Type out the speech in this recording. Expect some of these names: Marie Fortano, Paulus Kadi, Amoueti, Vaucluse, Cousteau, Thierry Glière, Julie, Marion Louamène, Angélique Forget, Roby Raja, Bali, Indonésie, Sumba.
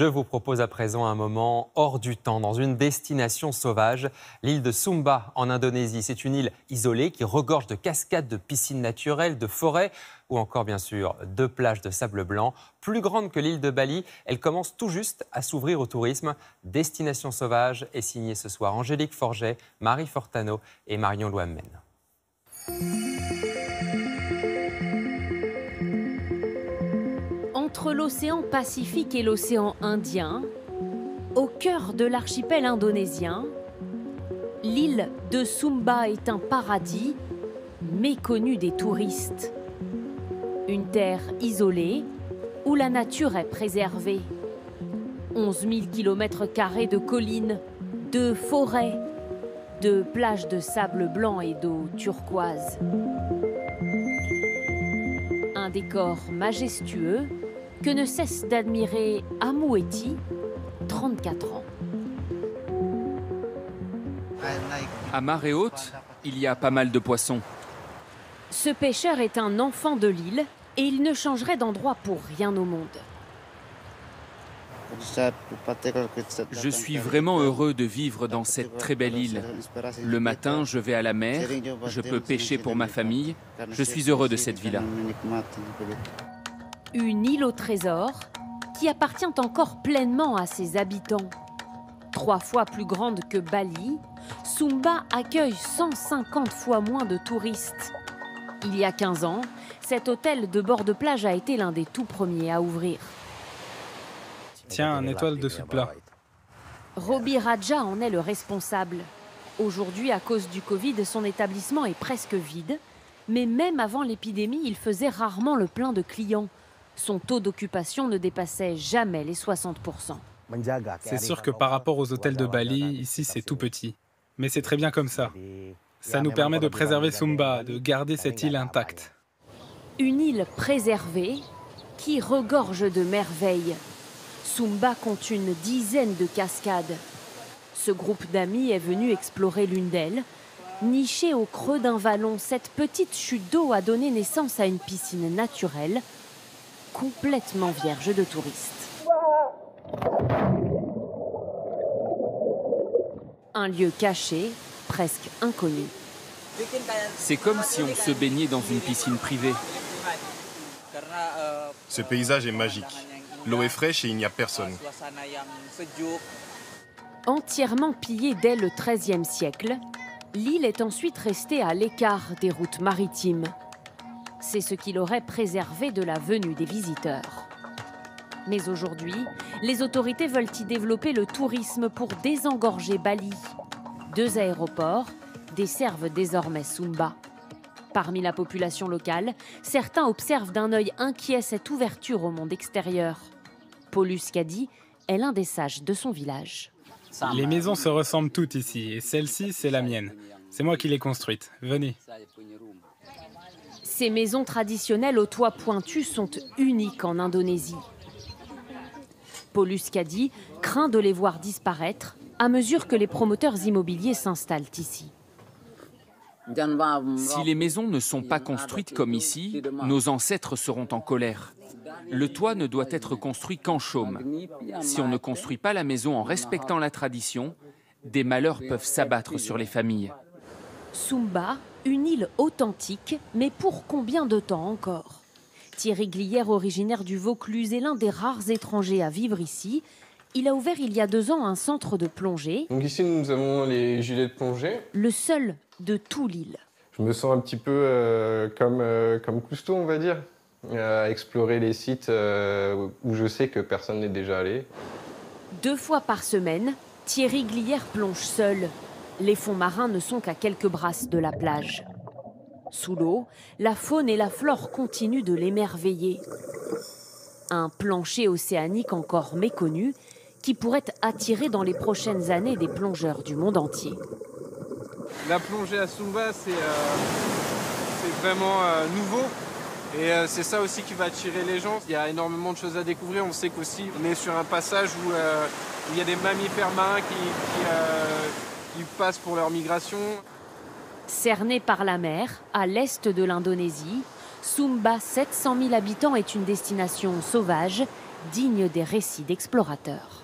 Je vous propose à présent un moment hors du temps, dans une destination sauvage, l'île de Sumba en Indonésie. C'est une île isolée qui regorge de cascades, de piscines naturelles, de forêts ou encore bien sûr de plages de sable blanc. Plus grande que l'île de Bali, elle commence tout juste à s'ouvrir au tourisme. Destination sauvage est signée ce soir Angélique Forget, Marie Fortano et Marion Louamène. Entre l'océan Pacifique et l'océan Indien, au cœur de l'archipel indonésien, l'île de Sumba est un paradis méconnu des touristes. Une terre isolée où la nature est préservée. 11 000 km² de collines, de forêts, de plages de sable blanc et d'eau turquoise. Un décor majestueux que ne cesse d'admirer Amoueti, 34 ans. À marée haute, il y a pas mal de poissons. Ce pêcheur est un enfant de l'île et il ne changerait d'endroit pour rien au monde. Je suis vraiment heureux de vivre dans cette très belle île. Le matin, je vais à la mer, je peux pêcher pour ma famille. Je suis heureux de cette vie-là. Une île au trésor qui appartient encore pleinement à ses habitants. 3 fois plus grande que Bali, Sumba accueille 150 fois moins de touristes. Il y a 15 ans, cet hôtel de bord de plage a été l'un des tout premiers à ouvrir. Tiens, une étoile de ce plat. Roby Raja en est le responsable. Aujourd'hui, à cause du Covid, son établissement est presque vide. Mais même avant l'épidémie, il faisait rarement le plein de clients. Son taux d'occupation ne dépassait jamais les 60%. C'est sûr que par rapport aux hôtels de Bali, ici c'est tout petit. Mais c'est très bien comme ça. Ça nous permet de préserver Sumba, de garder cette île intacte. Une île préservée qui regorge de merveilles. Sumba compte une dizaine de cascades. Ce groupe d'amis est venu explorer l'une d'elles. Nichée au creux d'un vallon, cette petite chute d'eau a donné naissance à une piscine naturelle, complètement vierge de touristes. Un lieu caché, presque inconnu. C'est comme si on se baignait dans une piscine privée. Ce paysage est magique. L'eau est fraîche et il n'y a personne. Entièrement pillée dès le XIIIe siècle, l'île est ensuite restée à l'écart des routes maritimes. C'est ce qui l'aurait préservée de la venue des visiteurs. Mais aujourd'hui, les autorités veulent y développer le tourisme pour désengorger Bali. 2 aéroports desservent désormais Sumba. Parmi la population locale, certains observent d'un œil inquiet cette ouverture au monde extérieur. Paulus Kadi est l'un des sages de son village. Les maisons se ressemblent toutes ici, et celle-ci, c'est la mienne. C'est moi qui l'ai construite. Venez. Ces maisons traditionnelles aux toits pointus sont uniques en Indonésie. Paulus Kadi craint de les voir disparaître à mesure que les promoteurs immobiliers s'installent ici. Si les maisons ne sont pas construites comme ici, nos ancêtres seront en colère. Le toit ne doit être construit qu'en chaume. Si on ne construit pas la maison en respectant la tradition, des malheurs peuvent s'abattre sur les familles. Sumba, une île authentique, mais pour combien de temps encore? Thierry Glière, originaire du Vaucluse, est l'un des rares étrangers à vivre ici. Il a ouvert il y a 2 ans un centre de plongée. Donc ici, nous avons les gilets de plongée. Le seul de tout l'île. Je me sens un petit peu comme Cousteau, on va dire. Explorer les sites où je sais que personne n'est déjà allé. 2 fois par semaine, Thierry Glière plonge seul. Les fonds marins ne sont qu'à quelques brasses de la plage. Sous l'eau, la faune et la flore continuent de l'émerveiller. Un plancher océanique encore méconnu qui pourrait attirer dans les prochaines années des plongeurs du monde entier. La plongée à Sumba, c'est vraiment nouveau. Et c'est ça aussi qui va attirer les gens. Il y a énormément de choses à découvrir. On sait qu'aussi, on est sur un passage où il y a des mammifères marins qui passent pour leur migration. Cerné par la mer, à l'est de l'Indonésie, Sumba, 700 000 habitants, est une destination sauvage digne des récits d'explorateurs.